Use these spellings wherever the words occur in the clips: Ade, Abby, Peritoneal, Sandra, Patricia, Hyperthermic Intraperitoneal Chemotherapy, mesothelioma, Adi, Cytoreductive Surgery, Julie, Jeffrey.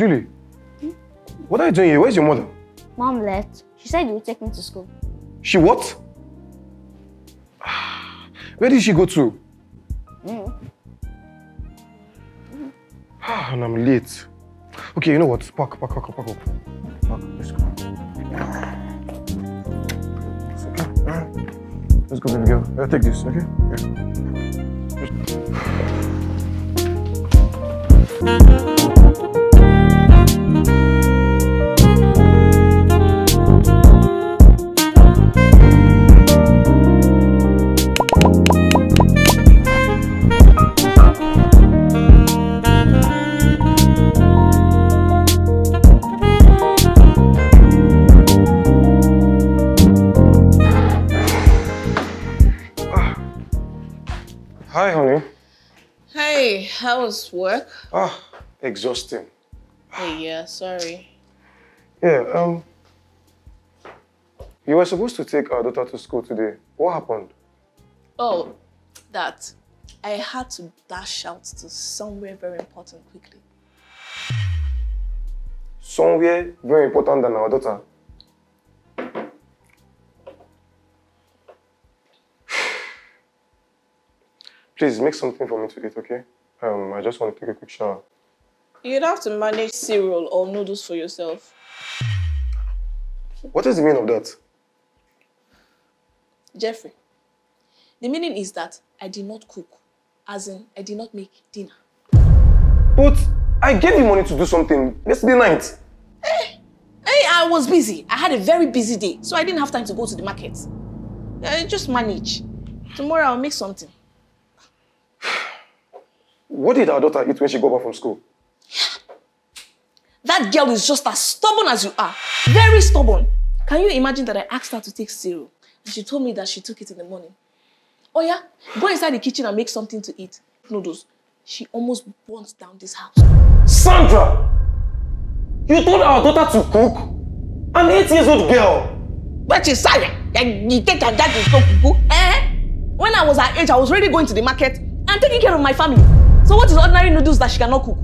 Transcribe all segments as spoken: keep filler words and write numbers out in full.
Julie, hmm? What are you doing here? Where's your mother? Mom left. She said you would take me to school. She what? Where did she go to? Mm. Mm. And I'm late. Okay, you know what? Pack, pack, pack, pack, pack. Pack, let's go. It's okay. Let's go, baby girl. I'll take this, okay? Yeah. Hi, honey. Hey, how was work? Ah, exhausting. Hey, yeah, sorry. Yeah, um... you were supposed to take our daughter to school today. What happened? Oh, that. I had to dash out to somewhere very important quickly. Somewhere very important than our daughter? Please, make something for me to eat, okay? Um, I just want to take a quick shower. You'd have to manage cereal or noodles for yourself. What is the meaning of that? Jeffrey, the meaning is that I did not cook. As in, I did not make dinner. But I gave you money to do something yesterday night. Hey, hey, I was busy. I had a very busy day, so I didn't have time to go to the market. I just manage. Tomorrow I'll make something. What did our daughter eat when she got back from school? That girl is just as stubborn as you are. Very stubborn. Can you imagine that I asked her to take cereal? And she told me that she took it in the morning. Oh yeah, go inside the kitchen and make something to eat. Noodles. She almost burnt down this house. Sandra! You told our daughter to cook? An eight-year-old girl! But she's sorry. You take her dad to cook? Eh? When I was her age, I was already going to the market and taking care of my family. So what is ordinary noodles that she cannot cook?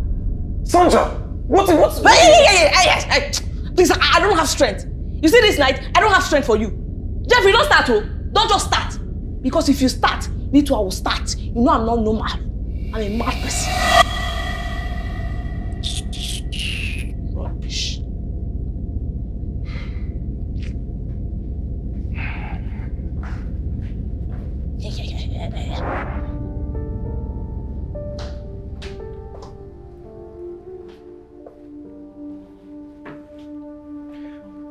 Sandra, what is... What's... Please, I don't have strength. You see this night, I don't have strength for you. Jeffrey, don't start, oh. Don't just start. Because if you start, me too, I will start. You know I'm not normal. I'm a mad person. Rubbish. Yeah, yeah, yeah, yeah, yeah.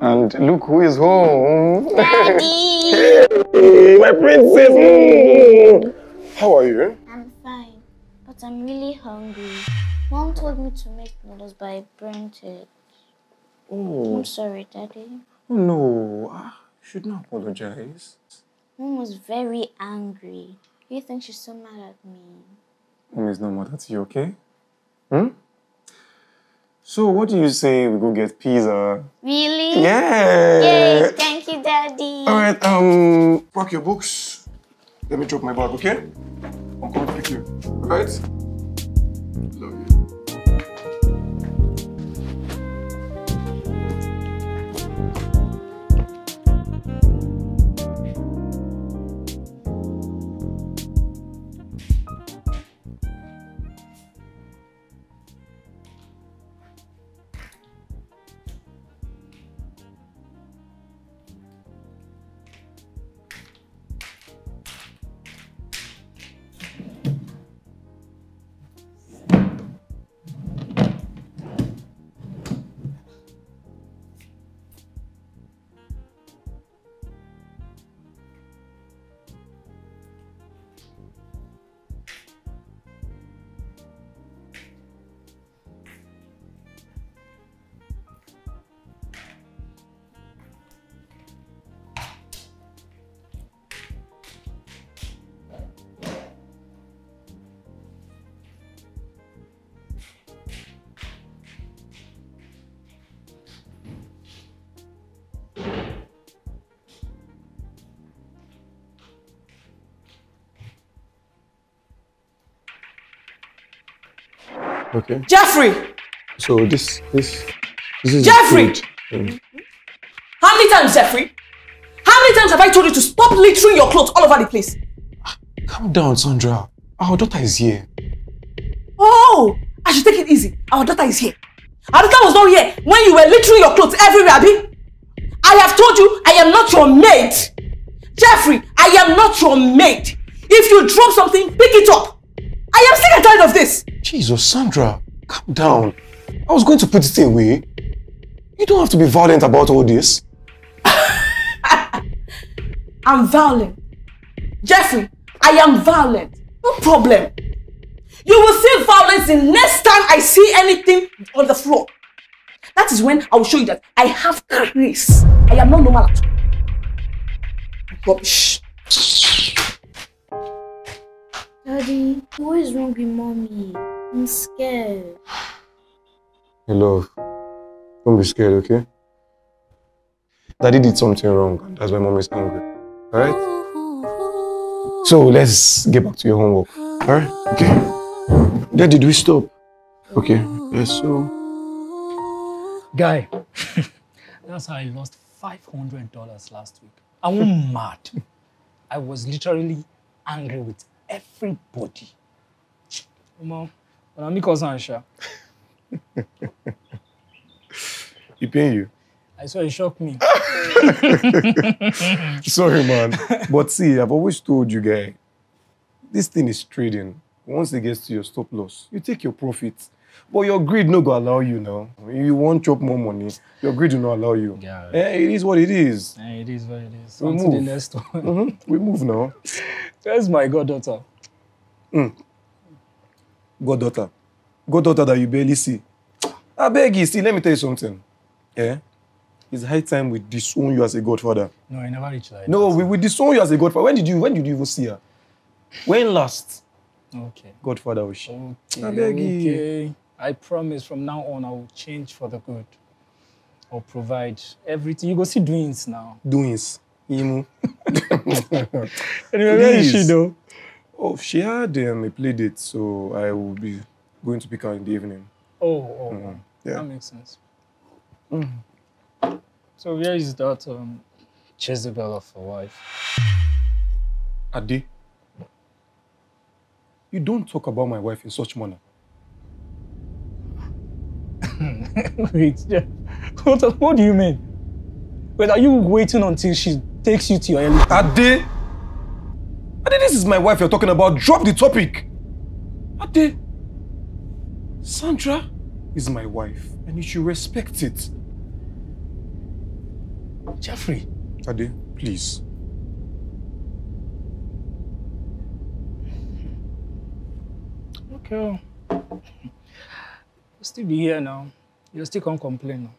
And look who is home. Daddy! Hey, my princess! Mm. How are you? I'm fine, but I'm really hungry. Mom told me to make noodles, but I burnt it. Oh. I'm sorry, Daddy. Oh, no, I should not apologize. Mom was very angry. You think she's so mad at me? Mom is not mad at you, okay? Hmm? So, what do you say we go get pizza? Really? Yeah! Yay! Thank you, Daddy! Alright, um, pack your books. Let me drop my bag, okay? I'm coming to pick you. Alright? Love you. Okay. Jeffrey! So this, this, this is Jeffrey! Mm. How many times, Jeffrey? How many times have I told you to stop littering your clothes all over the place? Calm down, Sandra. Our daughter is here. Oh, I should take it easy. Our daughter is here. Our daughter was not here when you were littering your clothes everywhere, Abby. I have told you I am not your mate. Jeffrey, I am not your mate. If you drop something, pick it up. I am sick and tired of this. Jesus, Sandra, calm down. I was going to put it away. You don't have to be violent about all this. I'm violent. Jeffrey, I am violent. No problem. You will see violence the next time I see anything on the floor. That is when I will show you that I have grace. I am not normal at all. Rubbish. Daddy, what is wrong with mommy? I'm scared. Hey, love. Don't be scared, okay? Daddy did something wrong. That's why mom is angry. Alright? So let's get back to your homework. Alright? Okay. Daddy, do we stop? Okay. Yes, so. Guy, that's how I lost five hundred dollars last week. I went mad. I was literally angry with everybody. Mom, when I make us answer. He pain you? I saw it shocked me. Sorry, man. But see, I've always told you, guy, this thing is trading. Once it gets to your stop loss, you take your profits. But your greed no go allow you now. You won't chop more money. Your greed will not allow you. Yeah. Eh, it is what it is. Eh, it is what it is. We on move. To the next one. Mm-hmm. We move now. Where's my goddaughter? Mm. Goddaughter. Goddaughter that you barely see. I beg you, see, let me tell you something. Eh? It's high time we disown you as a godfather. No, I never reached that. No, we, we disown you as a godfather. When did you when did you even see her? When last? Okay. Godfather wish. Okay. I beg you. Okay. I promise from now on I will change for the good. I'll provide everything. You go see doings now. Doings. Imu. Anyway, where is she though? Oh, she had um, a play date, so I will be going to pick her in the evening. Oh, oh, mm-hmm. Wow. Yeah. That makes sense. Mm-hmm. So where is that um, Jezebel of a wife? Adi, you don't talk about my wife in such manner. Wait, Jeff. What, what do you mean? Wait, are you waiting until she takes you to your elite? Ade! Ade, this is my wife you're talking about. Drop the topic! Ade! Sandra is my wife and you should respect it. Jeffrey. Ade, please. Okay. You'll still be here now. You'll still can't complain now.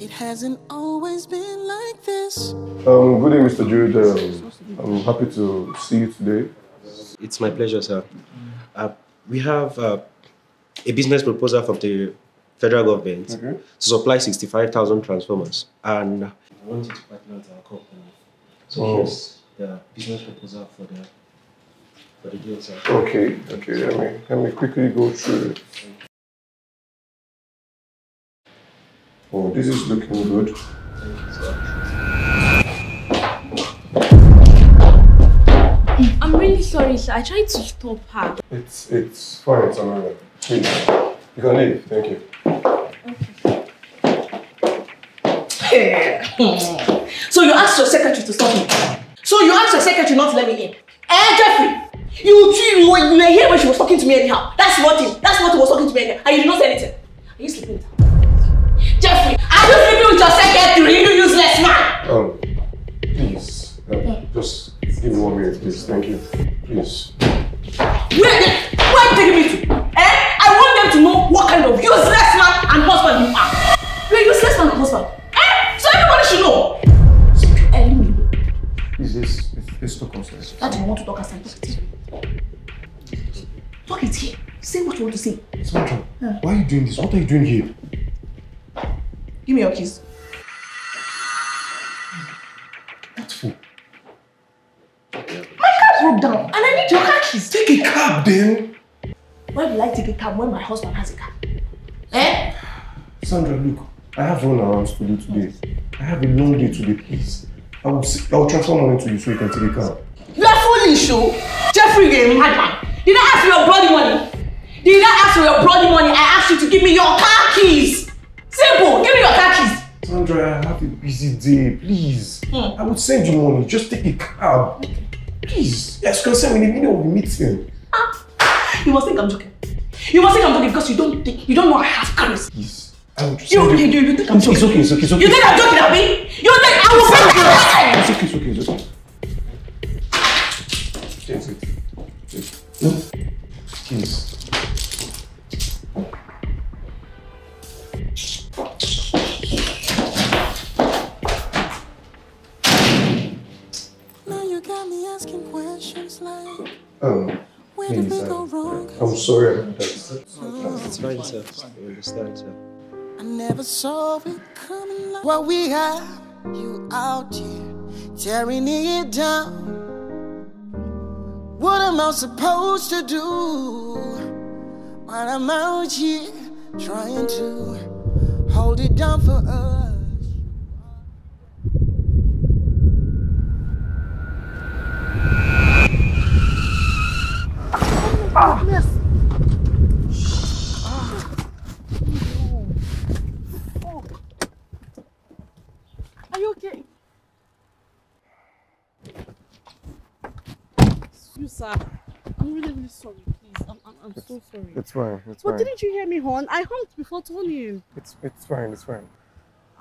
It hasn't always been like this. Um, good day, Mister Jude. Um, I'm happy to see you today. It's my pleasure, sir. Uh, we have uh, a business proposal from the federal government okay. to supply sixty-five thousand transformers. And I want you to partner with our company. So oh. here's the business proposal for the Okay, okay, let me, let me quickly go through it. Oh, this is looking good. Thank you, sir. I'm really sorry, sir. I tried to stop her. It's, it's fine, it's alright. Please, you can leave. Thank you. Okay. So you asked your secretary to stop me. So you asked your secretary not to let me in. Eh, Jeffrey? You, you were here when she was talking to me anyhow. That's what it. That's what he was talking to me anyhow. And you did not say anything. Are you sleeping with her? Jeffrey, are you sleeping with your secretary? You useless man! Um, please. Um, yeah. Just give me one minute, please. Thank you. Please. Where did, where did you take me to? Eh? I want them to know what kind of useless man and husband you are. You're a useless man and husband. Eh? So everybody should know. Eh, leave me. Is this... Let's talk outside. Daddy, you want to talk outside? Talk it here. Talk it here. Say what you want to say. Sandra, huh? Why are you doing this? What are you doing here? Give me your keys. What for? My car's broke down and I need your car key. keys. Take a cab then. Why will I take a cab when my husband has a cab? Eh? Sandra, look, I have run around to do today. I have a long day today, please. I will, I will transfer money to you so you can take a cab. You are foolish, oh! Jeffrey, you're a madman. Did I ask for your bloody money? Did I ask for your bloody money? I asked you to give me your car keys. Simple, give me your car keys. Sandra, I have a busy day, please. Hmm. I would send you money, just take a cab. Please. Yes, you can send me the video of the meeting. Ah. You must think I'm joking. You must think I'm joking because you don't think, you don't know I have cars. Please. I would just you, you, you, you think I'm joking? It's okay, it's okay, it's okay. You think I'm joking, Abby? You think I will pay my head? It's okay, it's okay, it's okay. That's it. That's it. Please. Um, please, I, I'm sorry about that. It's fine, sir. I understand, sir. I never saw it coming like what we have. You out here tearing it down. What am I supposed to do when I'm out here trying to hold it down for us? Oh, miss. Oh. Oh. Are you okay? You, sir. I'm really, really sorry, please. I'm, I'm, I'm it's, so sorry. It's fine. It's but fine. But didn't you hear me horn? I honked before turning. It's, it's fine. It's fine.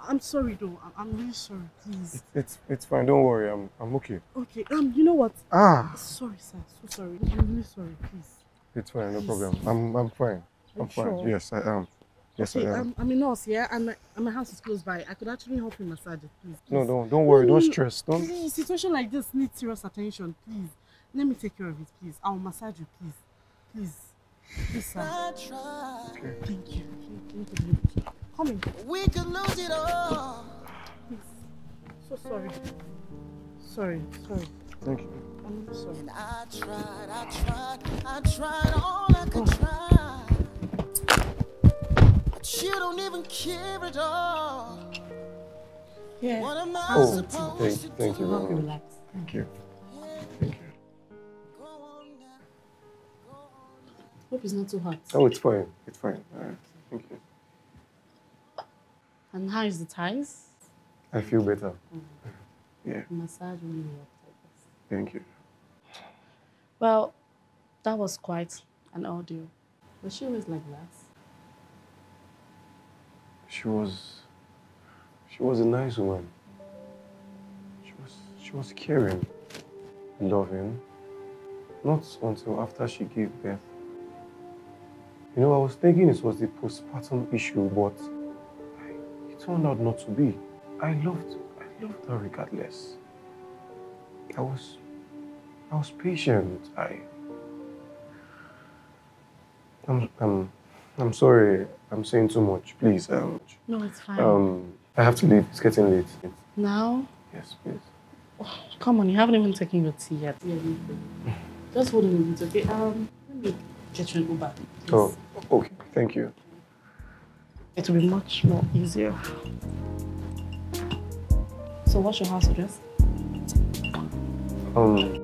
I'm sorry, though. I'm, I'm really sorry, please. It, it's, it's fine. Don't worry. I'm, I'm okay. Okay. Um, you know what? Ah. Sorry, sir. So sorry. I'm really sorry, please. It's fine, no problem. I'm I'm fine. I'm fine. Sure? Yes, I am. Yes, okay, I am. I'm, I'm a nurse, yeah, and my, and my house is close by. I could actually help you massage it, please. please. No, don't, don't worry. No, don't stress. Don't. Please, situation like this needs serious attention, please. Let me take care of it, please. I'll massage you, please. Please. Please, sir. Okay. Thank you. Come in. We could lose it all. Please. So sorry. Sorry. Sorry. Thank you. I'm sorry. And I tried, I tried, I tried all I could oh. try. But you don't even care at all. Yeah. What am I oh, supposed thank, to thank do? You very much. Thank you. Thank you. Hope it's not too hot. Oh, it's fine. It's fine. All right. Thank you. And how is the ties? I feel better. Mm-hmm. Yeah. Massage when you walk. Thank you. Well, that was quite an ordeal. Was she always like that? She was... She was a nice woman. She was, she was caring, loving. Not until after she gave birth. You know, I was thinking it was the postpartum issue, but it turned out not to be. I loved, I loved her regardless. I was, I was patient. I, I'm, I'm, I'm sorry. I'm saying too much. Please, um. No, it's fine. Um, I have to leave. It's getting late. Now? Yes, please. Oh, come on, you haven't even taken your tea yet. Yeah, just hold on a minute, okay? Um, let me get you an Uber. Please. Oh, okay. Thank you. It will be much more easier. So, what's your house address? Um,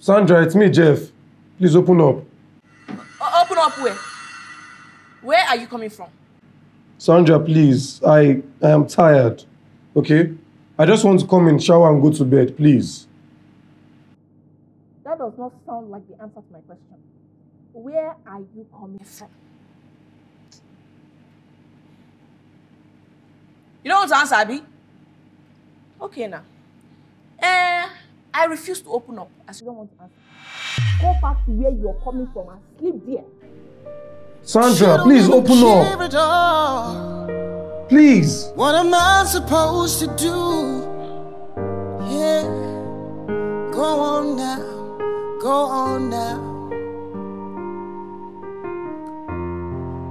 Sandra, it's me, Jeff. Please open up. O- open up where? Where are you coming from? Sandra, please. I, I am tired, okay? I just want to come in, shower and go to bed, please. That does not sound like the answer to my question. Where are you coming from? You don't want to answer, Abby? Okay, now. Uh, I refuse to open up as you don't want to answer. Go back to where you're coming from and sleep there. Sandra, please open up. Please. What am I supposed to do? Yeah. Go on now. Go on now.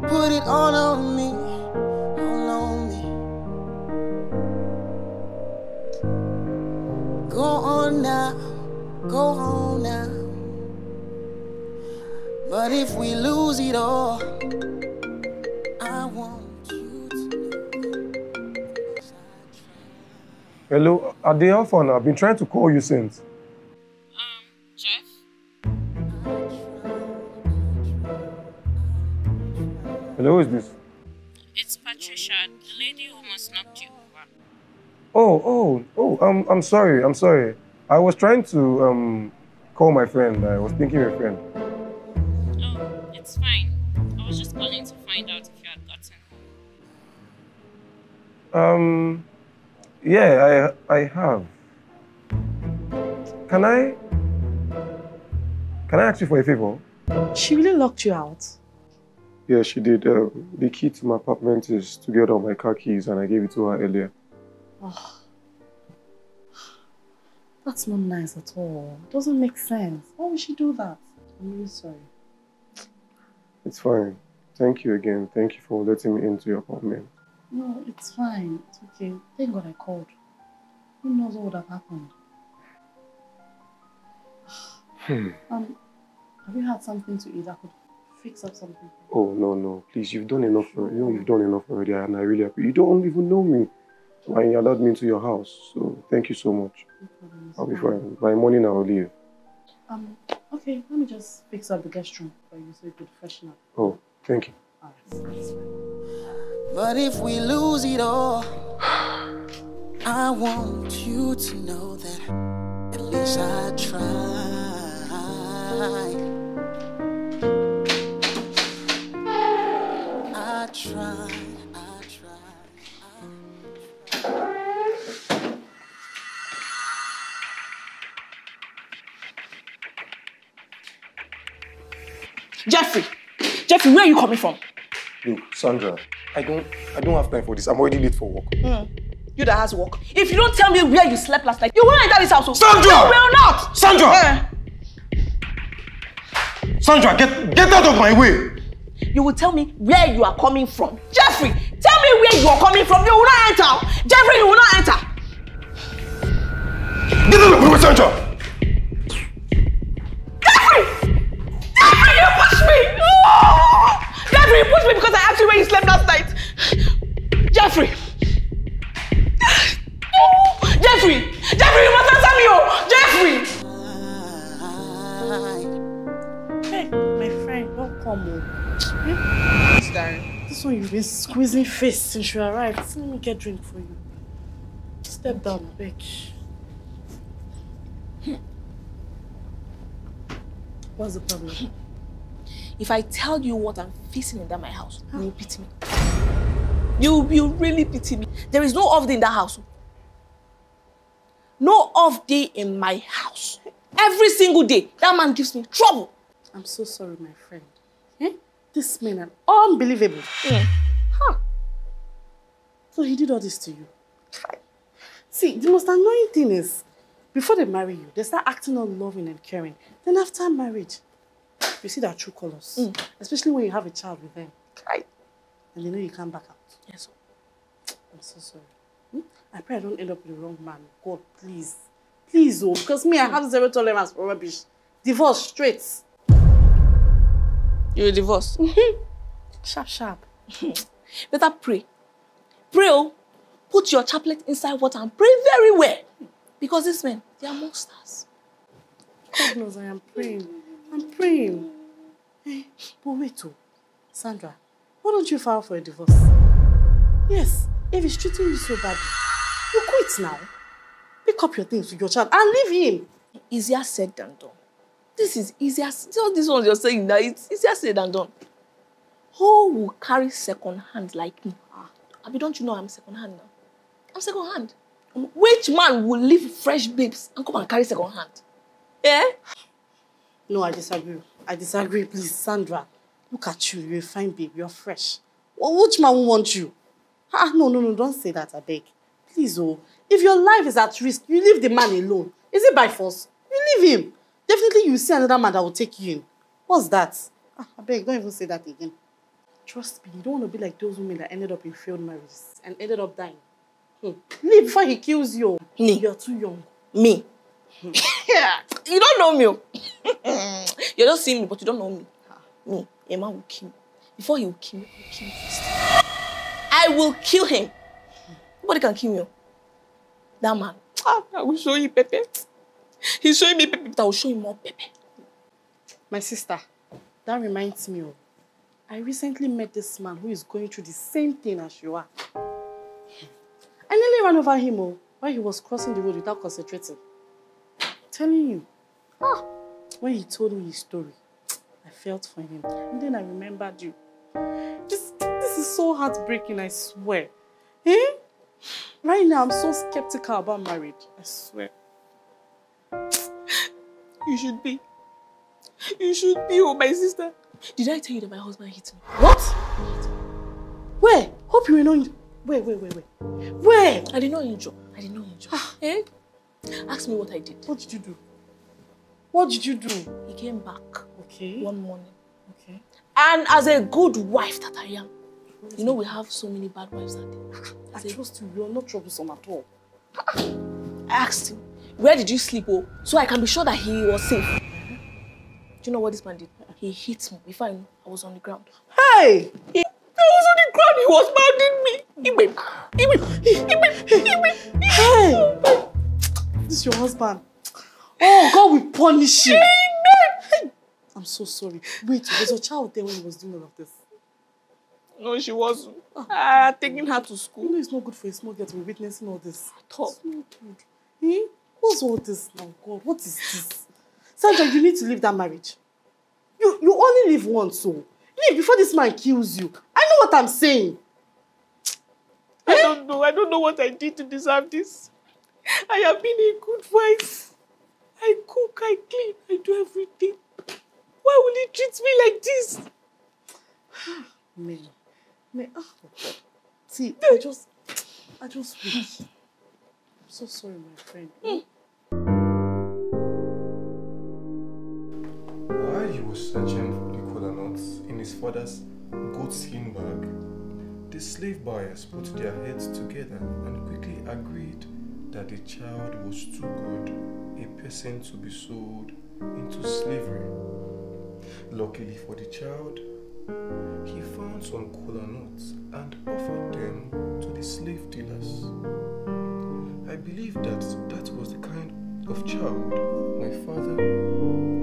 Put it all on me. All on me. Go on now. Go on now. But if we lose it all, I want you to know. Hello, Ade, how far now? I've been trying to call you since. Um, Jeff? Hello, who is this? It's Patricia, the lady who almost knocked you over. Oh, oh, oh, I'm, I'm sorry, I'm sorry. I was trying to um, call my friend. I was thinking of a friend. It's fine. I was just calling to find out if you had gotten home. Um, yeah, I, I have. Can I, can I ask you for a favor? She really locked you out. Yeah, she did. Uh, the key to my apartment is together with my car keys, and I gave it to her earlier. Oh. That's not nice at all. It doesn't make sense. Why would she do that? I'm really sorry. It's fine. Thank you again. Thank you for letting me into your apartment. No, it's fine. It's okay. Thank God I called. Who knows what would have happened? Hmm. Um, have you had something to eat? I could fix up something. Oh no, no, please. You've done enough. You know, you've done enough already, and I really appreciate. You don't even know me. Why you allowed me into your house? So thank you so much. No problem. I'll be fine. By morning, I'll leave. Um. Okay, let me just fix up the guest room for you so you could freshen up. Oh, thank you. All right. But if we lose it all, I want you to know that at least I tried. I tried. Jeffrey! Jeffrey, where are you coming from? Look, Sandra, I don't I don't have time for this. I'm already late for work. Mm. You that has work. If you don't tell me where you slept last night, you won't enter this house. Sandra! You will not! Sandra! Uh. Sandra, get, get out of my way! You will tell me where you are coming from. Jeffrey, tell me where you are coming from. You will not enter. Jeffrey, you will not enter. Get out of my way, Sandra! Jeffrey, you pushed me because I asked you where you slept last night. Jeffrey. Oh, Jeffrey. Jeffrey, you must answer me. Oh, Jeffrey. Hey, my friend, don't come on. It's Darren. This one you've been squeezing face since you arrived. Let me get a drink for you. Step down, bitch. What's the problem? If I tell you what I'm facing in that my house, you will pity me. You will really pity me. There is no off day in that house. No off day in my house. Every single day, that man gives me trouble. I'm so sorry, my friend. Eh? This man is unbelievable. Yeah. Huh. So he did all this to you. See, the most annoying thing is, before they marry you, they start acting all loving and caring. Then after marriage, you see their true colors, mm. especially when you have a child with them. Right. And they know you can't back out. Yes. I'm so sorry. Hmm? I pray I don't end up with the wrong man. God, please. Please, oh, because me, I have zero tolerance for rubbish. Divorce, straight. You're divorced? Mm-hmm. Sharp, sharp. Better pray. Pray, oh. Put your chaplet inside water and pray very well. Because these men, they are monsters. God knows I am praying. I'm praying. Hey, but wait, oh. Sandra, why don't you file for a divorce? Yes, if he's treating you so badly, you quit now. Pick up your things with your child and leave him. Easier said than done. This is easier. All these ones you're saying now, it's easier said than done. Who will carry second hand like me? Abby, don't you know I'm second hand now? I'm second hand. Which man will leave fresh babes and come and carry second hand? Eh? No, I disagree. I disagree, please, Sandra. Look at you. You're a fine babe. You're fresh. Which man will want you? Ah, no, no, no, don't say that, I beg. Please, oh. If your life is at risk, you leave the man alone. Is it by force? You leave him. Definitely you will see another man that will take you in. What's that? Ah, I beg, don't even say that again. Trust me, you don't want to be like those women that ended up in failed marriages and ended up dying. Hmm. Leave before he kills you. Me. You're too young. Me? Hmm. You don't know me. You don't see me, but you don't know me. Huh. Me, a man will kill me. Before he will kill me, I will kill him first. I will kill him. Nobody can kill me. That man. Ah, I will show you Pepe. He's showing me Pepe, but I will show him more Pepe. My sister, that reminds me of. I recently met this man who is going through the same thing as you are. I nearly ran over him oh, while he was crossing the road without concentrating. I'm telling you. Ah, when he told me his story, I felt for him. And then I remembered you. This, this is so heartbreaking, I swear. Eh? Right now, I'm so skeptical about marriage. I swear. You should be. You should be, oh, my sister. Did I tell you that my husband hit me? What? Hit me. Where? Hope you were not injured. Where, where, where, where? Where? I did not injure. I did not injure. Ah. Eh? Ask me what I did. What did you do? What did you do? He came back. Okay. One morning. Okay. And as a good wife that I am, you know, we have so many bad wives that day. As I a, trust you, you are not troublesome at all. I asked him, where did you sleep, oh? So I can be sure that he was safe. Mm-hmm. Do you know what this man did? He hit me. Before I knew, I was on the ground. Hey! He, I was on the ground, he was pounding me. He went, he went, he went, he went. Hey! This is your husband. Oh, God will punish you. Amen! I'm so sorry. Wait, was your child there when he was doing all of this? No, she wasn't. Ah, taking her to school. You know it's not good for a small girl to be witnessing all this. It's not good. Eh? What's all this now, God? What is this? Sandra, you need to leave that marriage. You you only live once, so leave before this man kills you. I know what I'm saying. I eh? don't know. I don't know what I did to deserve this. I have been a good wife. I cook, I clean, I do everything. Why will he treat me like this? Man. Me, oh God. See, I just, I just wish. I'm so sorry, my friend. Mm. While he was searching for the cola nuts in his father's goatskin bag, the slave buyers put their heads together and quickly agreed that the child was too good a person to be sold into slavery. Luckily for the child, he found some kola nuts and offered them to the slave dealers. I believe that that was the kind of child my father...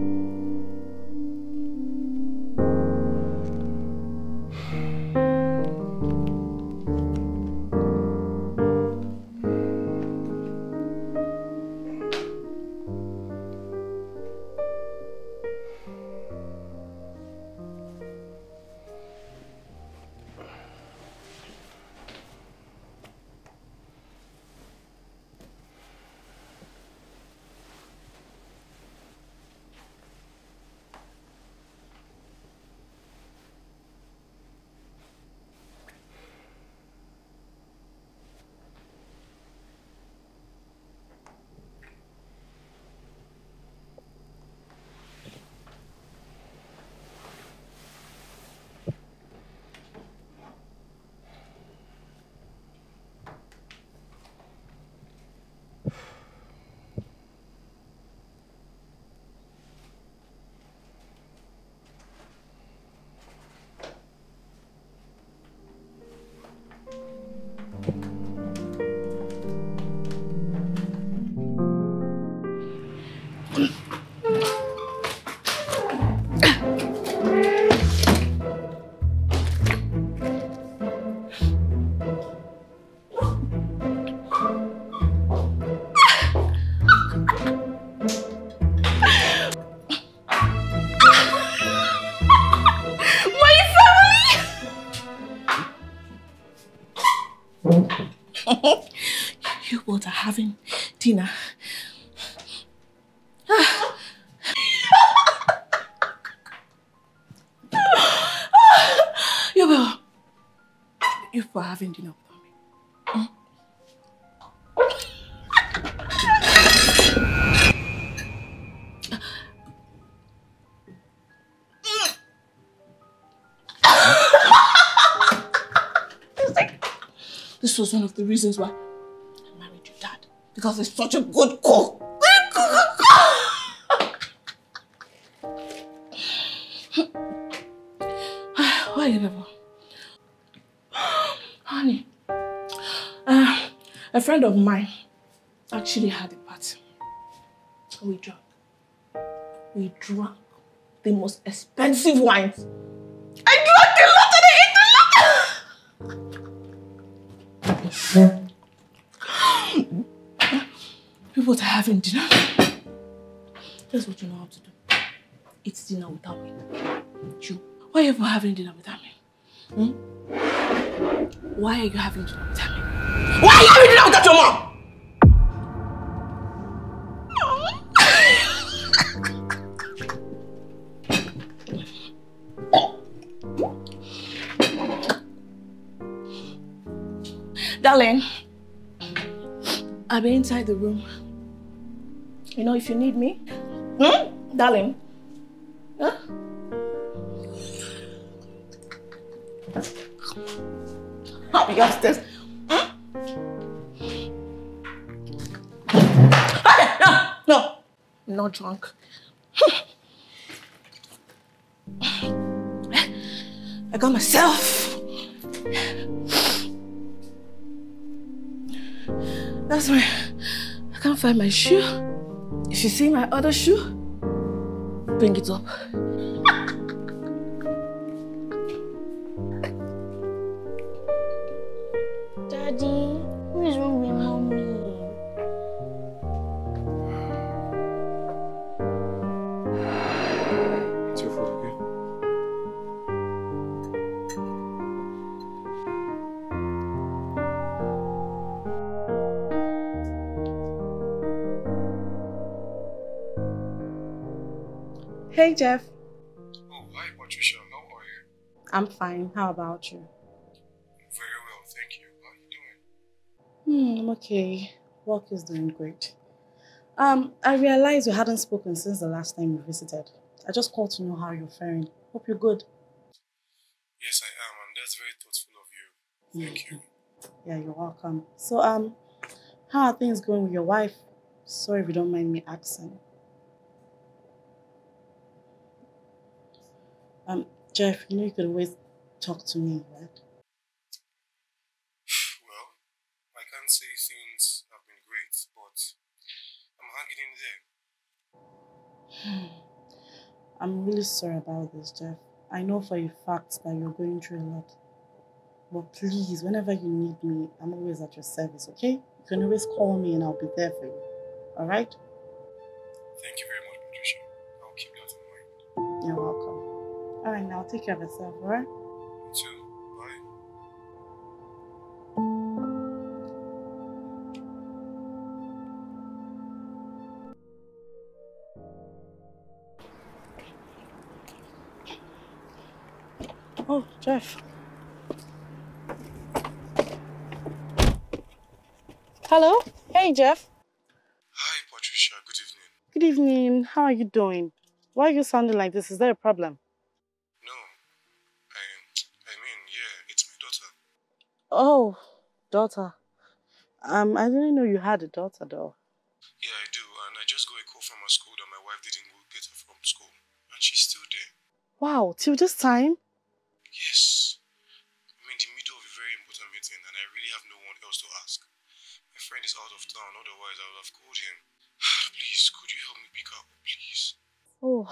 having dinner. You were having dinner with me. this was one of the reasons why I married your dad. Because he's such a good cook. Whatever. Honey, uh, a friend of mine actually had a party. We drank. We drank the most expensive wines. I drank a lot and I ate a lot! People are having dinner. That's what you know how to do. It's dinner without me. You. Why are you having dinner without me? Hmm? Why are you having dinner without me? Why are you having dinner without your mom? Darling, I'll be inside the room. You know, if you need me, hmm? Darling. Huh? I'll be upstairs. Hmm? No, no, I'm not drunk. I got myself. That's why I can't find my shoe. If you see my other shoe, bring it up. Daddy, what is wrong with mommy? It's your fault, okay? Hey, Jeff. Oh, hi, Patricia. How are you? I'm fine. How about you? Very well, thank you. Hmm, I'm okay. Work is doing great. Um, I realized you hadn't spoken since the last time you visited. I just called to know how you're faring. Hope you're good. Yes, I am, and that's very thoughtful of you. Thank you. Yeah, you're welcome. So, um, how are things going with your wife? Sorry if you don't mind me asking. Um, Jeff, you know you could always talk to me, right? Say things have been great, but I'm hanging in there. I'm really sorry about this, Jeff. I know for a fact that you're going through a lot. But please, whenever you need me, I'm always at your service, okay? You can always call me and I'll be there for you. Alright? Thank you very much, Patricia. I'll keep that in mind. You're welcome. Alright, now take care of yourself, alright? You too. Oh, Jeff. Hello? Hey, Jeff. Hi, Patricia. Good evening. Good evening. How are you doing? Why are you sounding like this? Is there a problem? No. I, I mean, yeah, it's my daughter. Oh, daughter. Um, I didn't know you had a daughter, though. Yeah, I do. And I just got a call from her school that my wife didn't go get her from school. And she's still there. Wow, till this time? Yes. I'm in the middle of a very important meeting and I really have no one else to ask. My friend is out of town, otherwise I would have called him. Please, could you help me pick up, please? Oh,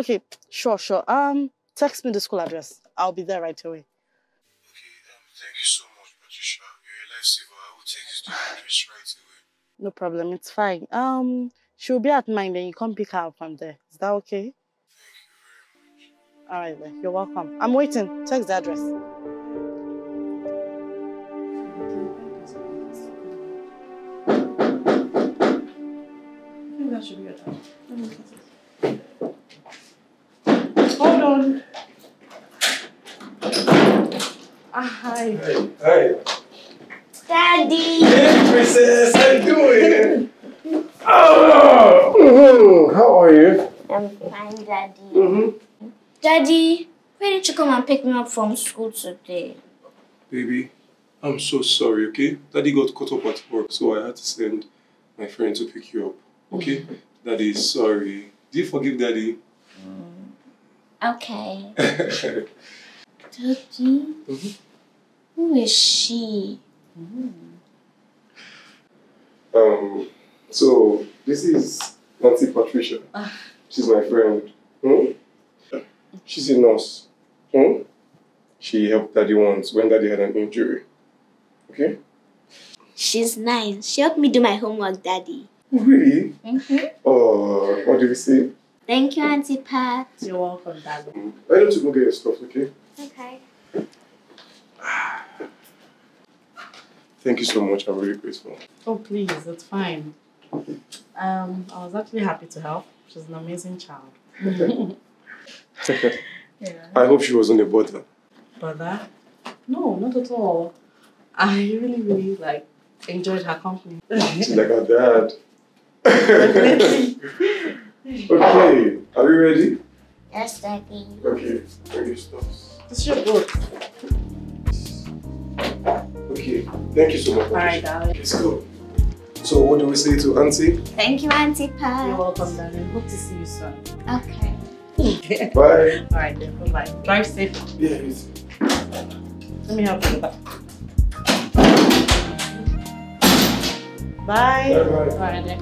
okay. Sure, sure. Um, text me the school address. I'll be there right away. Okay, um, thank you so much, Patricia. You're a lifesaver. I will take his address right away. No problem, it's fine. Um, she'll be at mine, then you come pick her up from there. Is that okay? All right, then. You're welcome. I'm waiting. Text the address. I think that should be your time. Let me get it. Hold on. Ah, hi. Hi. Hi. Daddy. Hey, princess. How you doing? Oh. Mm-hmm. How are you? I'm fine, Daddy. Mm-hmm. Daddy, why didn't you come and pick me up from school today? Baby, I'm so sorry, okay? Daddy got caught up at work, so I had to send my friend to pick you up, okay? Daddy, sorry. Do you forgive Daddy? Mm. Okay. Daddy? Mm-hmm. Who is she? Mm. Um, so, this is Auntie Patricia. Uh. She's my friend. Hmm? She's a nurse. Hmm? She helped Daddy once when Daddy had an injury. Okay? She's nine. She helped me do my homework, Daddy. Really? Mm-hmm. Oh, what do we say? Thank you, Auntie Pat. You're welcome, Daddy. Why don't you go get your stuff, okay? Okay. Thank you so much. I'm really grateful. Oh, please. It's fine. Um, I was actually happy to help. She's an amazing child. Yeah. I hope she wasn't a bother. Bother? No, not at all. I really, really, like, enjoyed her company. She's like her dad. Okay, are we ready? Yes, Daddy. Okay, where your stuff? This should work. Okay, thank you so much. Alright, darling. Let's go. So what do we say to Auntie? Thank you, Auntie Pat. You're welcome, darling. Hope to see you soon. Okay. Bye. Alright, then, bye-bye. Drive safe. Yeah, you too. Let me help you with that. Bye. Bye-bye. Alright, then.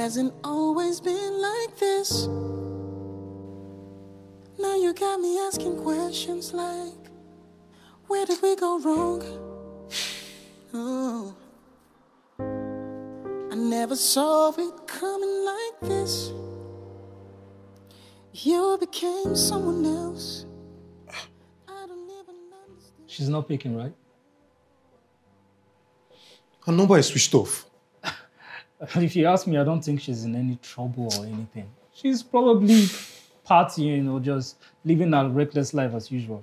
Hasn't always been like this. Now you got me asking questions like, where did we go wrong? Oh, I never saw it coming like this. You became someone else. I don't even understand. She's not picking, right? Her number is switched off. If you ask me, I don't think she's in any trouble or anything. She's probably partying or just living a reckless life as usual.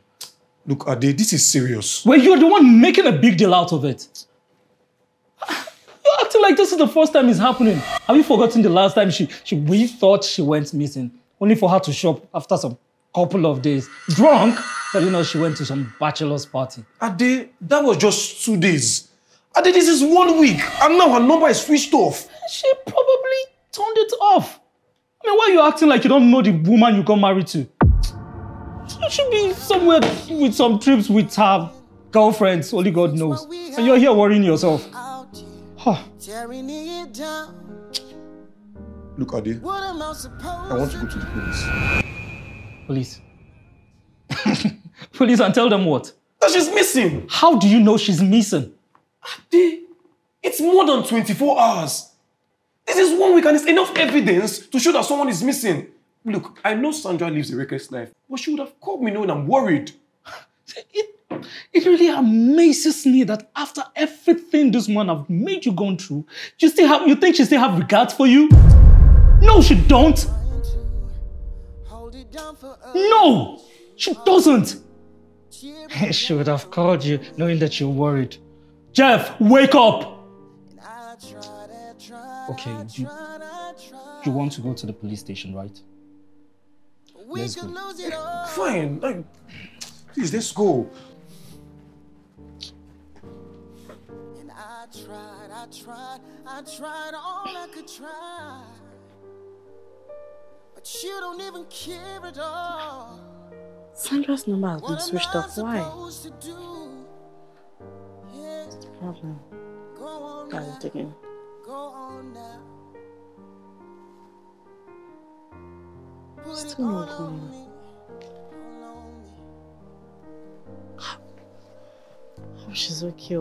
Look, Ade, this is serious. Well, you're the one making a big deal out of it. You're acting like this is the first time it's happening. Have you forgotten the last time she, she we thought she went missing, only for her to show up after some couple of days, drunk, telling us she went to some bachelor's party? Ade, that was just two days. Ade, this is one week, and now her number is switched off. She probably turned it off. I mean, why are you acting like you don't know the woman you got married to? You should be somewhere with some trips with her girlfriends, only God knows. And you're here worrying yourself. Huh. Look, Ade, I want to go to the police. Police? Police, and tell them what? That she's missing. How do you know she's missing? Ade, it's more than twenty-four hours. This is one week and it's enough evidence to show that someone is missing. Look, I know Sandra lives a reckless life, but she would have called me knowing I'm worried. It, it really amazes me that after everything this man have made you gone through, you still have, you think she still have regards for you? No, she don't. No, she doesn't. She would have called you knowing that you're worried. Jeff, wake up! Okay, you, you want to go to the police station, right? Let's go. Fine, like, please, let's go. And I tried, I tried, I tried all I could try. But you don't even care at all. Sandra's number has been switched off. Why? Problem. That is taken. Still not going. Oh, she's okay.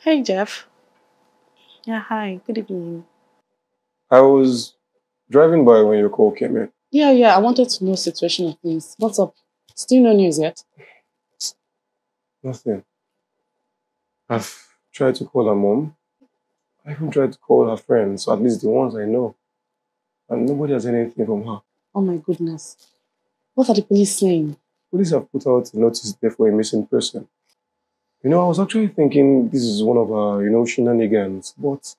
Hey, Jeff. Yeah, hi. Good evening. I was driving by when your call came in. Yeah, yeah, I wanted to know situation of things. What's up? Still no news yet? Nothing. I've tried to call her mom. I even tried to call her friends, at least the ones I know. And nobody has anything from her. Oh my goodness. What are the police saying? Police have put out a notice there for a missing person. You know, I was actually thinking this is one of our, you know, shenanigans, but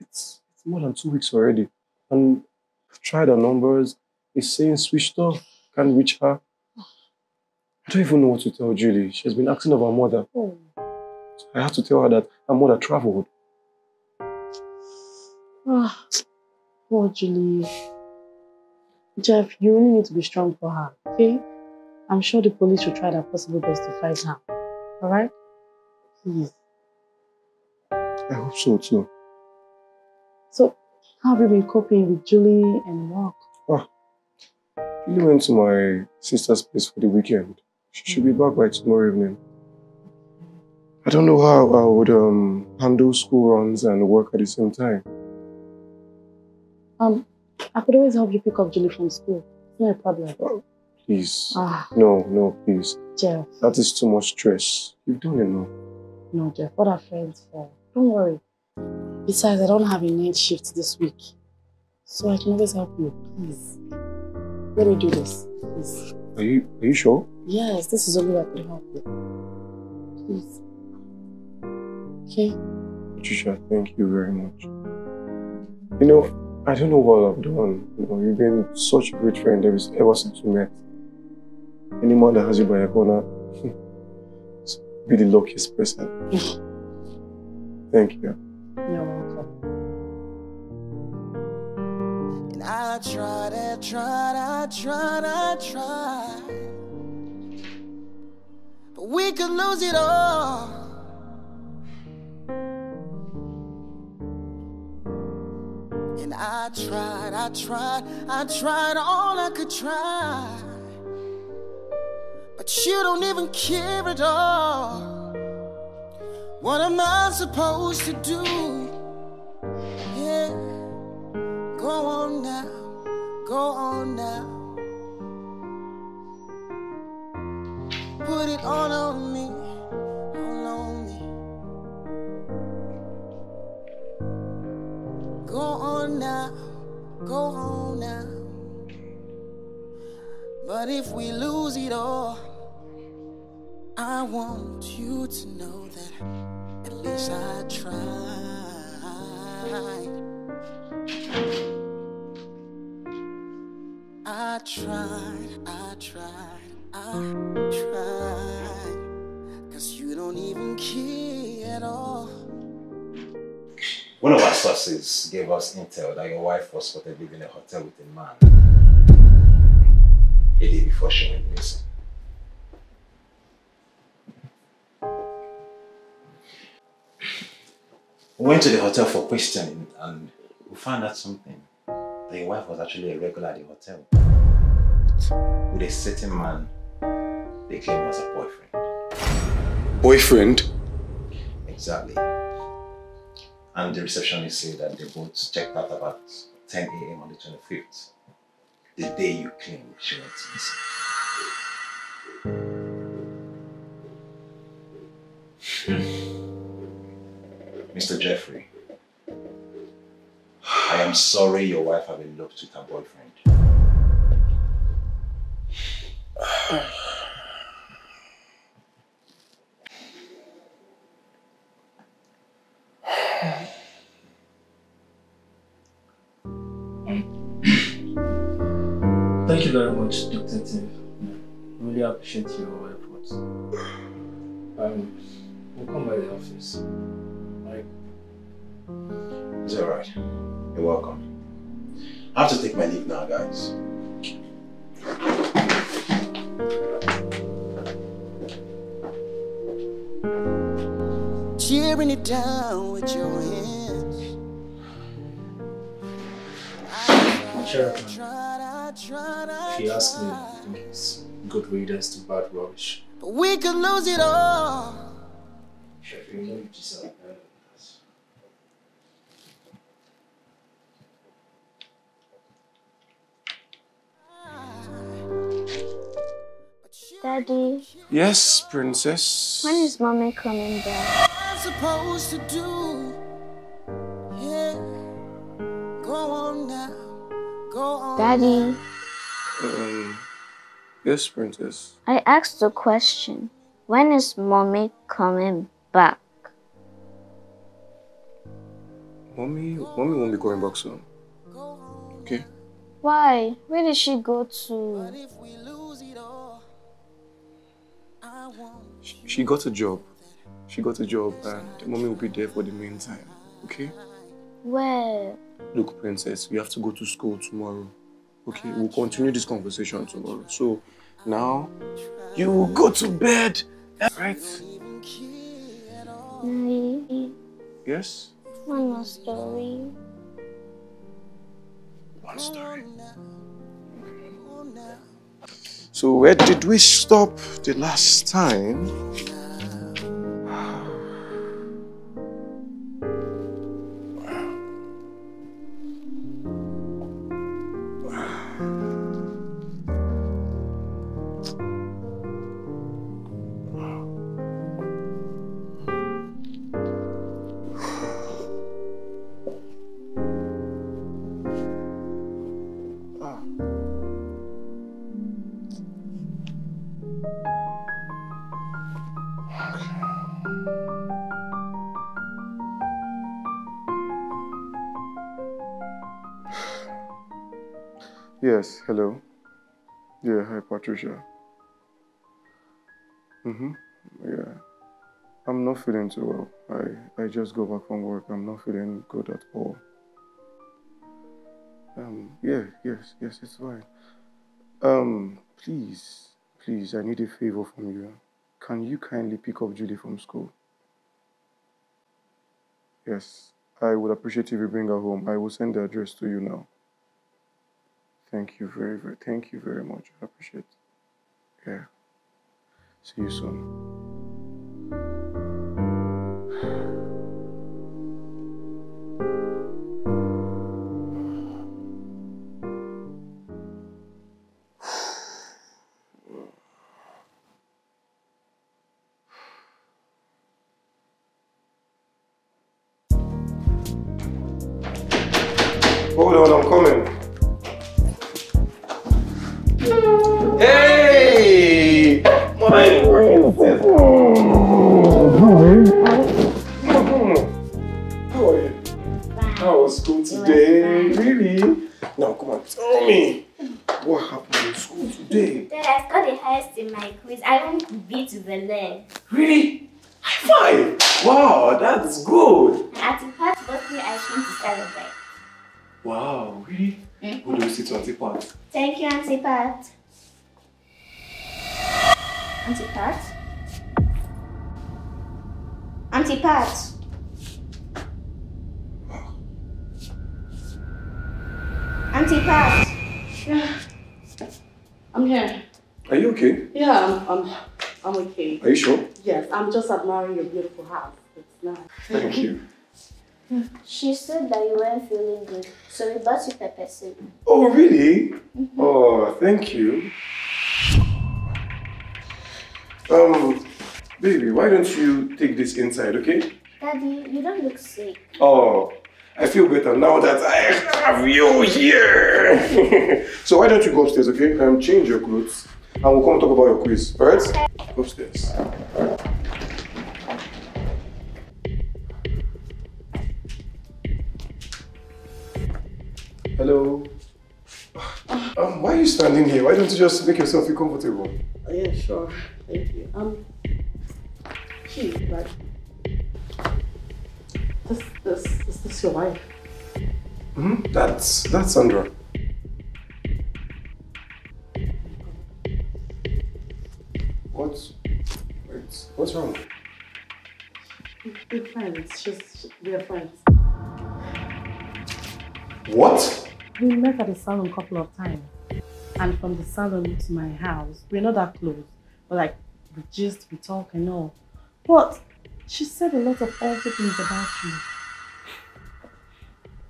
it's, it's more than two weeks already. And I've tried her numbers. It's saying switched off, can't reach her. I don't even know what to tell Julie. She has been asking of her mother. Oh. So I have to tell her that her mother traveled. Ah, poor Julie. Jeff, you really need to be strong for her, okay? I'm sure the police will try their possible best to find her. Alright? Please. I hope so too. So, how have you been coping with Julie and work? Ah, Julie went to my sister's place for the weekend. She should be back by tomorrow evening. I don't know how I would um, handle school runs and work at the same time. Um, I could always help you pick up Julie from school. It's not a problem. Oh, please. Ah. No, no, please. Jeff. That is too much stress. You've done enough. No, Jeff. What are friends for? Don't worry. Besides, I don't have a night shift this week. So I can always help you. Please. Let me do this. Please. Are you, are you sure? Yes, this is only I can help you. Please. Okay? Patricia, thank you very much. You know, I don't know what I've done. You know, you've been such a great friend ever since we met. Any man that has you by your corner, be the luckiest person. Thank you. You're welcome. And I tried and tried, I tried, I tried. But we could lose it all. I tried, I tried, I tried all I could try. But you don't even care at all. What am I supposed to do? Yeah, go on now, go on now. Put it all on me, all on me. Go on. Now, go on now. But if we lose it all, I want you to know that at least I tried. I tried, I tried, I tried. Cause you don't even care at all. One of our sources gave us intel that your wife was spotted leaving a hotel with a man a day before she went missing. We went to the hotel for questioning and we found out something. That your wife was actually a regular at the hotel with a certain man they claim was a boyfriend. Boyfriend? Exactly. And the receptionist said that they both checked out about ten A M on the twenty-fifth, the day you claimed she went missing. Mister Jeffrey, I am sorry your wife had eloped with her boyfriend. Thank you very much, Detective. I really appreciate your efforts. Um, we'll come by the office. Alright. It's alright. You're welcome. I have to take my leave now, guys. Tearing it down with your hands. Sure. He asked me to use good readers to bad rubbish. But we could lose it all. Daddy. Yes, princess? When is mommy coming back? I'm supposed to do. Yeah. Go on now. Go on. Daddy. Um, yes, princess? I asked the question. When is mommy coming back? Mommy, mommy won't be going back soon. Okay? Why? Where did she go to? She, she got a job. She got a job and mommy will be there for the meantime. Okay? Where? Look, princess, you have to go to school tomorrow. Okay? We'll continue this conversation tomorrow. So, now, you will go to bed. Right? Daddy. Yes? One more story. One story. So where did we stop the last time? Yes, hello. Yeah, hi, Patricia. Mm-hmm, yeah. I'm not feeling too well. I, I just go back from work. I'm not feeling good at all. Um, yeah, yes, yes, it's fine. Um, please, please, I need a favor from you. Can you kindly pick up Julie from school? Yes, I would appreciate if you bring her home. I will send the address to you now. Thank you very, very, thank you very much. I appreciate it. Yeah. See you soon. Hold on, I'm coming. Really? High five! Wow, that's good! And Auntie Pat's birthday, I came to celebrate. Wow, really? Mm. Who do we see to Auntie Pat? Thank you, Auntie Pat. Auntie Pat? Auntie Pat? Wow. Auntie Pat? Yeah. I'm here. Are you okay? Yeah, I'm... I'm... I'm okay. Are you sure? Yes, I'm just admiring your beautiful house. It's nice. Thank you. She said that you weren't feeling good, so we bought you pepper soup. Oh, really? Mm-hmm. Oh, thank you. Um, baby, why don't you take this inside, okay? Daddy, you don't look sick. Oh, I feel better now that I have you here. So why don't you go upstairs, okay? Um, change your clothes. And we'll come talk about your quiz, alright? Okay. Upstairs. Hello. Um, why are you standing here? Why don't you just make yourself feel comfortable? Oh, yeah, sure. Thank you. Um, gee, but this, this, is this your wife? Mm-hmm. That's that's Sandra. What's, what's, what's wrong? We're friends, just, we're friends. What? We met at the salon a couple of times. And from the salon to my house, we're not that close. But like, we just, we talk and all. But she said a lot of awful things about you.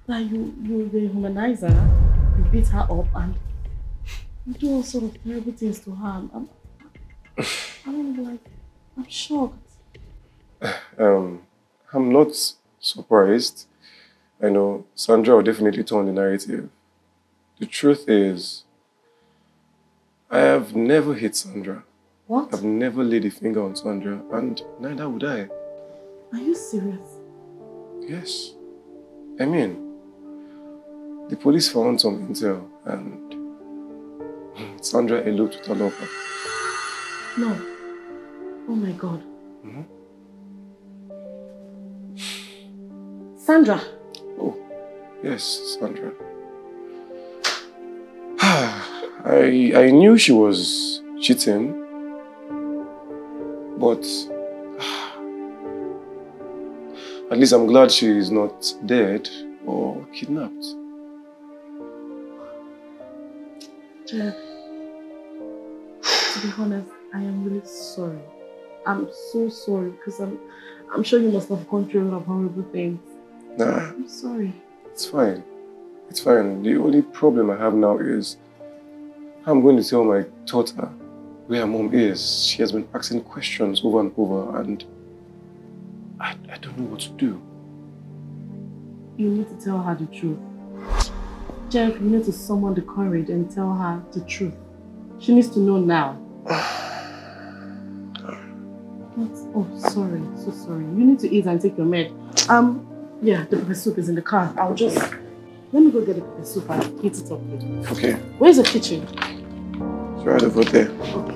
Like you, you dehumanize her, you beat her up and you do all sort of terrible things to her. I'm, I'm gonna be like, I'm shocked. Um, I'm not surprised. I know Sandra will definitely turn the narrative. The truth is, I have never hit Sandra. What? I've never laid a finger on Sandra, and neither would I. Are you serious? Yes. I mean, the police found some intel, and Sandra eloped with her lover. No. Oh my God. Mm-hmm. Sandra. Oh, yes, Sandra. I, I knew she was cheating, but at least I'm glad she is not dead or kidnapped. Jeff, to be honest, I am really sorry. I'm so sorry because I'm, I'm sure you must have gone through a lot of horrible things. Nah. I'm sorry. It's fine. It's fine. The only problem I have now is I'm going to tell my daughter where her mom is. She has been asking questions over and over, and I, I don't know what to do. You need to tell her the truth. Jeff, you need to summon the courage and tell her the truth. She needs to know now. That's, oh, sorry. So sorry. You need to eat and take your med. Um, yeah, the pepper soup is in the car. I'll just... Let me go get the pepper soup and heat it up. Okay. Where's the kitchen? It's right over there. Okay.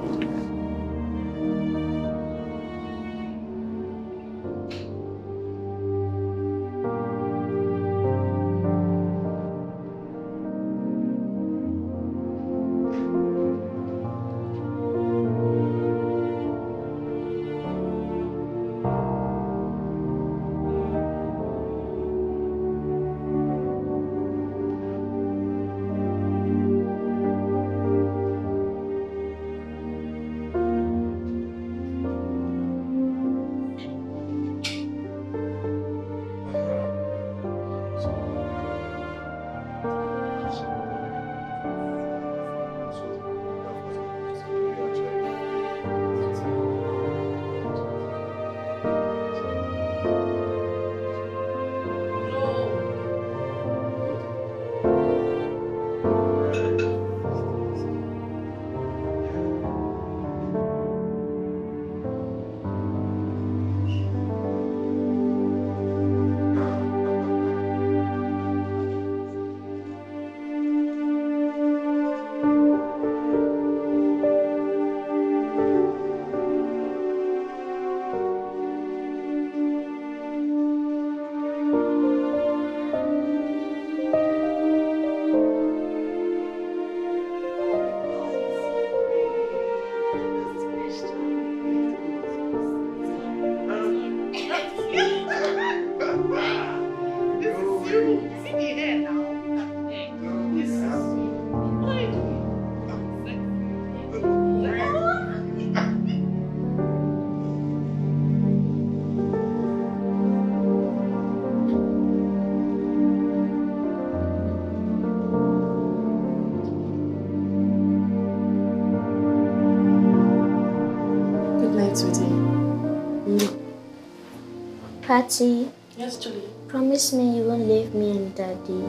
Patty, yes, Julie. Promise me you won't leave me and Daddy.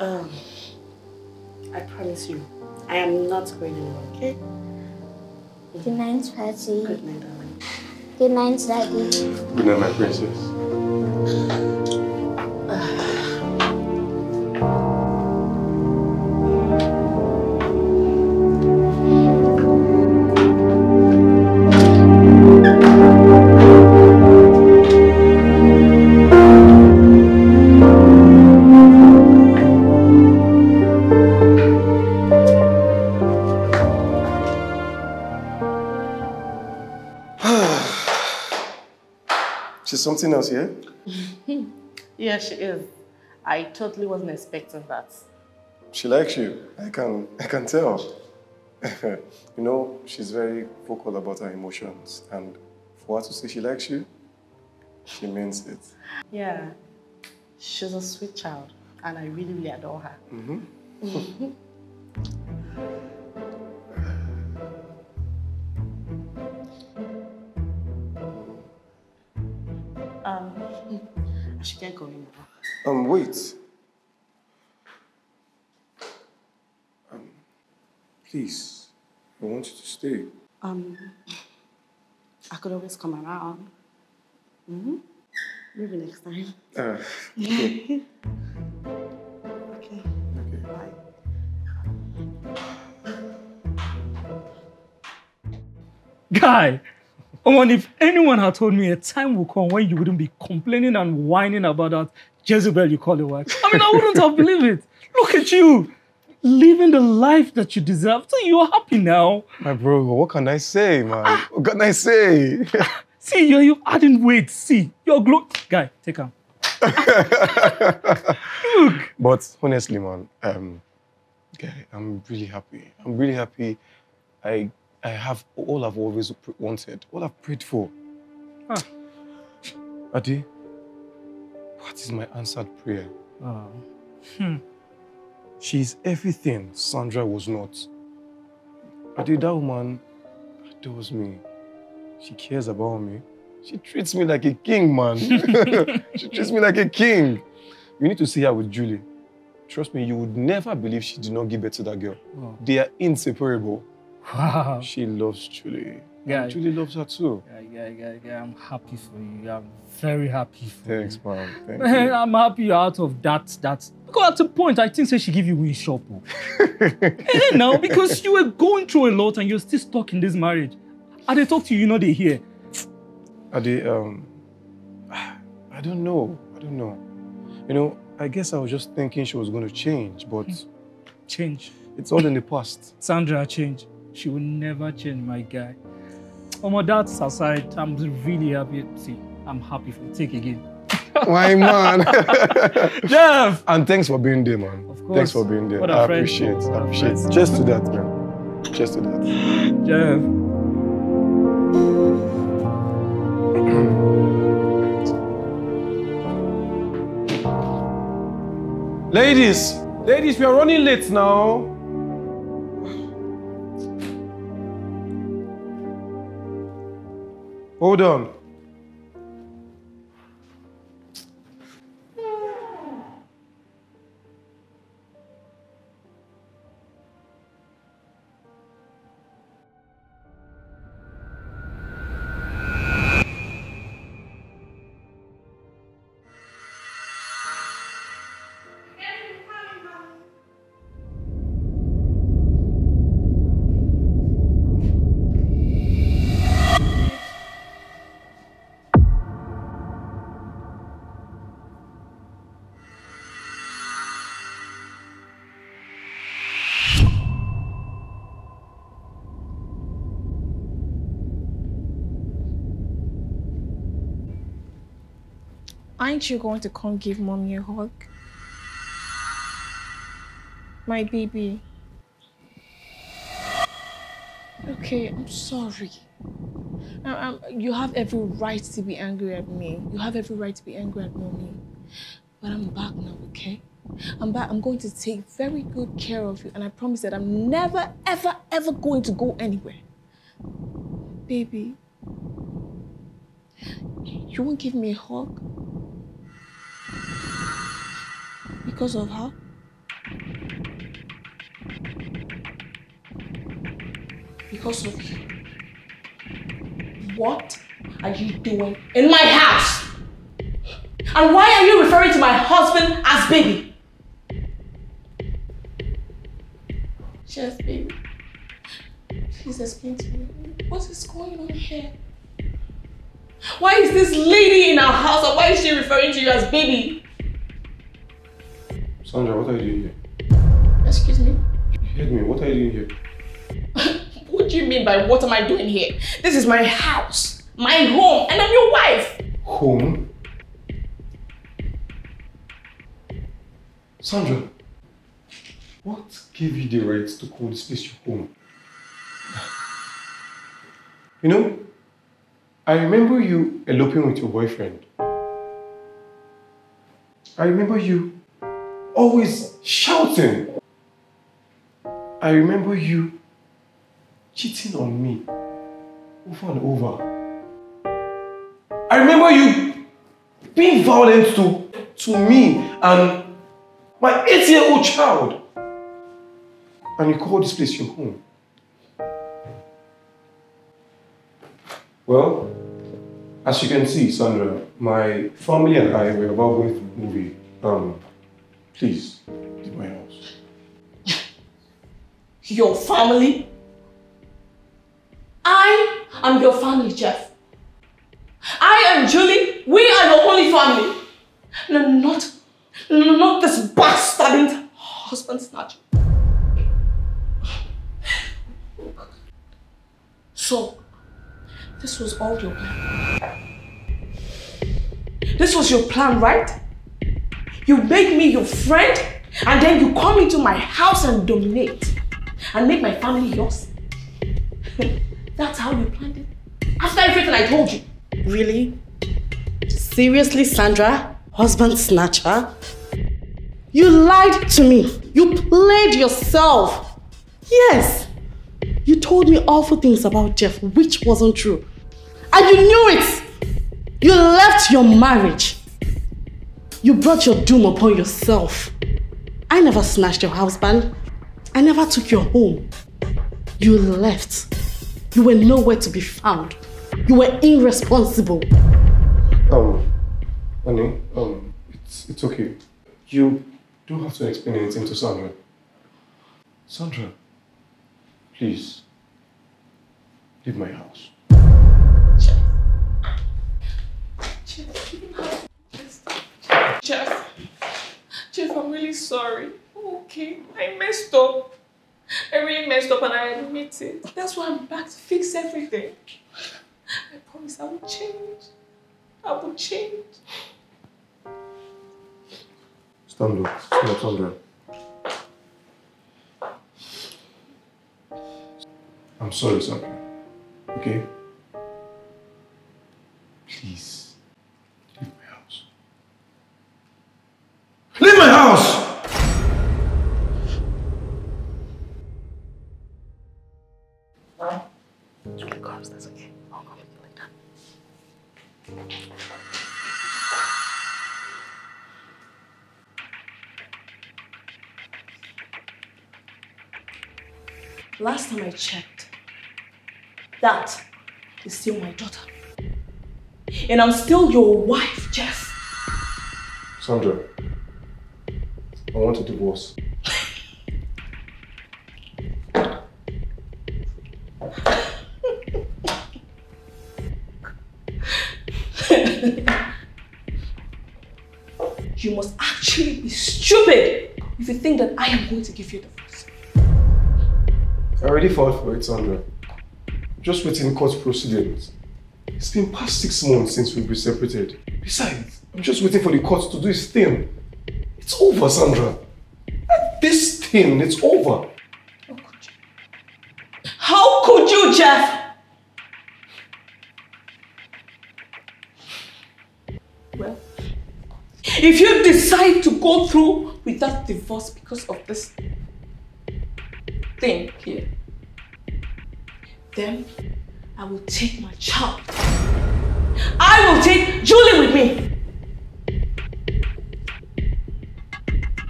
Um, I promise you, I am not going anywhere. Okay. Mm-hmm. Good night, Patty. Good night, darling. Good night, Daddy. Good night, my princess. Something else here? Yeah? Yeah, she is. I totally wasn't expecting that. She likes you. I can, I can tell. You know, she's very vocal about her emotions, and for her to say she likes you, she means it. Yeah, she's a sweet child. and I really, really adore her. Mm-hmm. um, I should get going now. Um, wait. Um, please, I want you to stay. Um, I could always come around. Mm-hmm. Maybe next time. Uh, okay. Okay. Okay. Bye. Guy, and if anyone had told me a time will come when you wouldn't be complaining and whining about that Jezebel you call your wife, I mean, I wouldn't have believed it. Look at you, living the life that you deserve. So you're happy now. My bro, what can I say, man? Ah. What can I say? See, you're, you're adding weight. See, you're glow. Guy, take him. Look. But honestly, man, um, guy, I'm really happy. I'm really happy. I, I have all I've always wanted, all I've prayed for. Huh. Adi, what is my answered prayer? Oh. Hmm. She's everything Sandra was not. Adi, that woman adores me. She cares about me. She treats me like a king, man. She treats me like a king. You need to see her with Julie. Trust me, you would never believe she did not give birth to that girl. Wow. They are inseparable. Wow. She loves Julie. Yeah, and Julie loves her too. Yeah, yeah, yeah, yeah. I'm happy for you. I'm very happy for Thanks, you. Thanks, man. Thank man you. I'm happy you're out of that. that. Because at the point, I think say she give you a shop. Hey, now, because you were going through a lot and you're still stuck in this marriage. Are they talk to you, you know they hear? Are they, um, I don't know, I don't know. You know, I guess I was just thinking she was going to change, but... Change? It's all in the past. Sandra changed. She will never change, my guy. Oh, my dad's aside, I'm really happy. See, I'm happy for you. Take again. Why, man? Jeff! And thanks for being there, man. Of course. Thanks for being there. What I friend. appreciate it, I appreciate it. Cheers to that, man. Cheers to that. Jeff. Ladies, ladies, we are running late now. Hold on. Aren't you going to come give mommy a hug? My baby. Okay, I'm sorry. I, I, you have every right to be angry at me. You have every right to be angry at mommy. But I'm back now, okay? I'm back. I'm going to take very good care of you, and I promise that I'm never, ever, ever going to go anywhere. Baby, you won't give me a hug? Because of her? Because of you? What are you doing in my house? And why are you referring to my husband as baby? Chef, baby, please explain to me, what is going on here? Why is this lady in our house and why is she referring to you as baby? Sandra, what are you doing here? Excuse me? You heard me, what are you doing here? What do you mean by what am I doing here? This is my house, my home, and I'm your wife. Home? Sandra, what gave you the right to call this place your home? You know, I remember you eloping with your boyfriend. I remember you always shouting. I remember you cheating on me over and over. I remember you being violent to, to me and my eight-year-old child. And you call this place your home. Well, as you can see, Sandra, my family and I were about going to the movie. Um, please, leave my house. Your family? I am your family, Jeff. I am Julie. We are your only family. No, not, no, not this backstabbing husband snatcher. So, this was all your plan. This was your plan, right? You make me your friend, and then you come into my house and dominate, and make my family yours. That's how you planned it? After everything I told you? Really? Seriously, Sandra? Husband snatcher? You lied to me. You played yourself. Yes. You told me awful things about Jeff, which wasn't true. And you knew it! You left your marriage. You brought your doom upon yourself. I never snatched your husband. I never took your home. You left. You were nowhere to be found. You were irresponsible. Um, honey, um, it's, it's okay. You don't have to explain anything to Sandra. Sandra. Please, leave my house. Jeff. Jeff, Jeff, Jeff, I'm really sorry. Okay, I messed up. I really messed up and I admit it. That's why I'm back to fix everything. I promise I will change. I will change. Stand up. Stand up, stand up. I'm sorry, Sandra. Okay? Please, leave my house. Leave my house! Huh? Julie comes, that's okay. I'll come with you later. Last time I checked, that is still my daughter. And I'm still your wife, Jeff. Sandra, I want a divorce. You must actually be stupid if you think that I am going to give you a divorce. I already fought for it, Sandra. Just waiting court proceedings. It's been past six months since we've been separated. Besides, I'm just waiting for the court to do its thing. It's over, Sandra. At this thing, it's over. How could you? How could you, Jeff? Well, if you decide to go through with that divorce because of this thing here, then I will take my child. I will take Julie with me.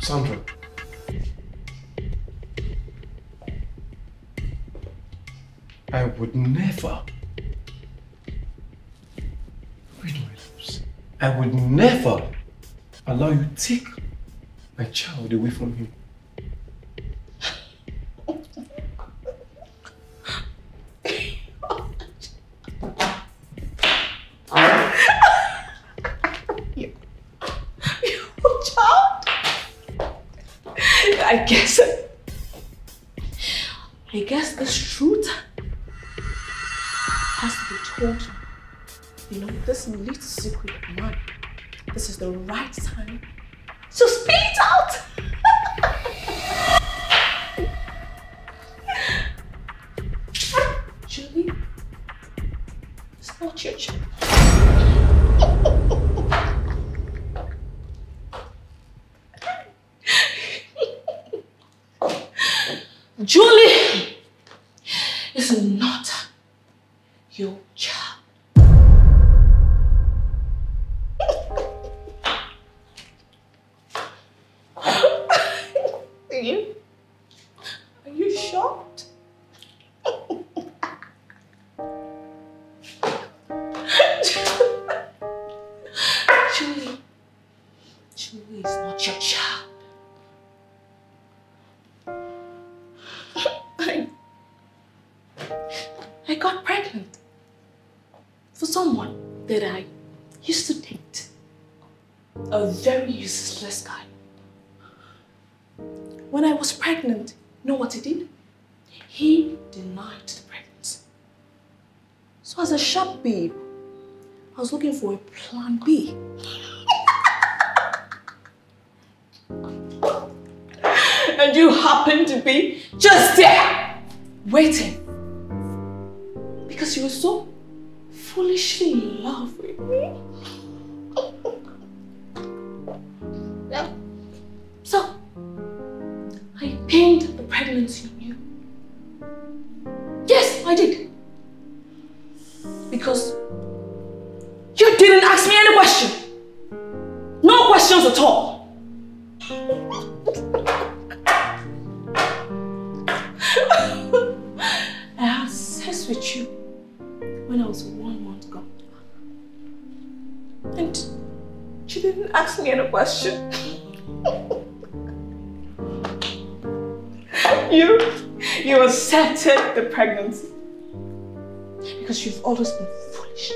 Sandra. I would never read my lips. I would never allow you to take my child away from him. I guess, I guess this truth has to be told. You know, this little secret of mine, this is the right time to speak it out. Julie, it's not your child. Julie is not your child. Are you? Are you shocked? Julie, Julie is not your child. I, I got pregnant for someone that I used to date. A very useless guy. When I was pregnant, you know what he did? He denied the pregnancy. So as a shop babe, I was looking for a plan B. And you happened to be just there, waiting. Because you were so foolishly in love with me. So, I pained the pregnancy on you. Yes, I did. Because you didn't ask me any question. No questions at all. I had sex with you when I was one month gone. And you didn't ask me any question. You, you accepted the pregnancy because you've always been foolish.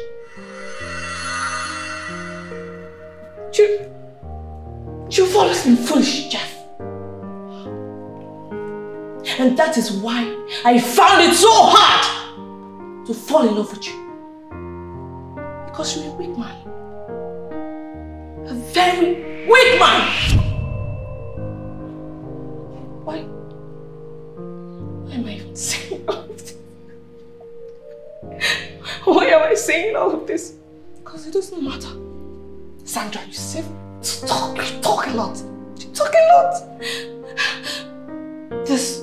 You, you've always been foolish, Jeff. And that is why I found it so hard to fall in love with you. Because you're a weak man. A very weak man. Why? Why am I even saying all of this? Why am I saying all of this? Because it doesn't matter. Sandra, you said you talk, you talk a lot. You talk a lot. This,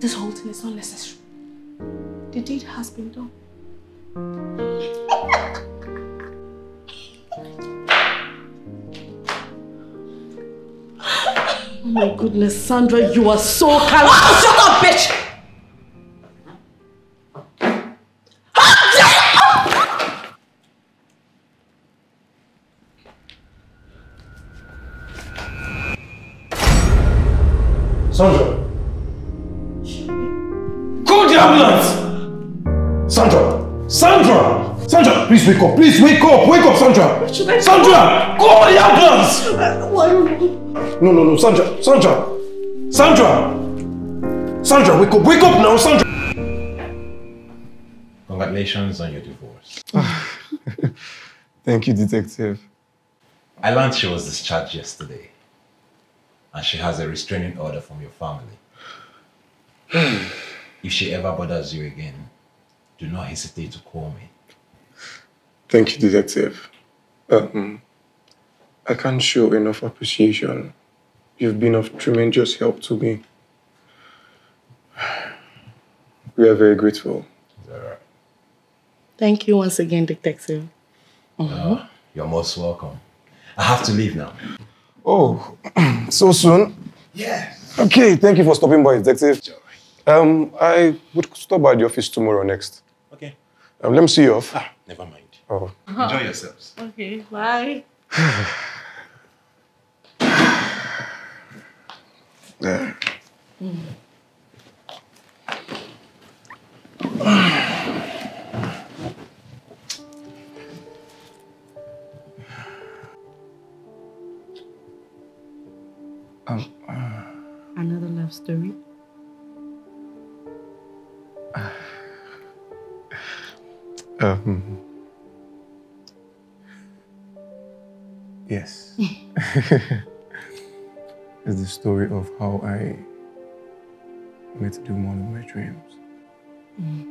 this whole thing is not necessary. The deed has been done. Oh my goodness, Sandra, you are so calm. Oh, shut up, bitch! Sandra! Call the ambulance! Sandra! Sandra! Sandra! Please wake up! Please wake up! Wake up, Sandra! Should I Sandra! Call the ambulance! Why? No, no, no, Sandra! Sandra! Sandra! Sandra, wake up! Wake up now, Sandra! Congratulations on your divorce. Thank you, Detective. I learned she was discharged yesterday. And she has a restraining order from your family. If she ever bothers you again, do not hesitate to call me. Thank you, Detective. Um, I can't show enough appreciation. You've been of tremendous help to me. We are very grateful. Right? Thank you once again, Detective. Uh-huh. uh, you're most welcome. I have to leave now. Oh, so soon? Yes. Okay, thank you for stopping by, Detective. Um, I would stop by the office tomorrow next. Okay. Um, let me see you off. Ah, never mind. Oh. Uh-huh. Enjoy yourselves. Okay, bye. Yeah. Mm. Um, uh, Another love story? Uh, um, yes. It's the story of how I met the woman of my dreams. Mm.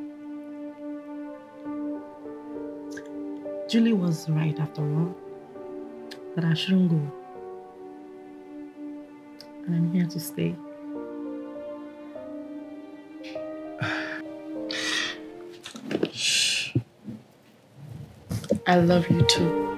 Julie was right after all, that I shouldn't go. And I'm here to stay. I love you too.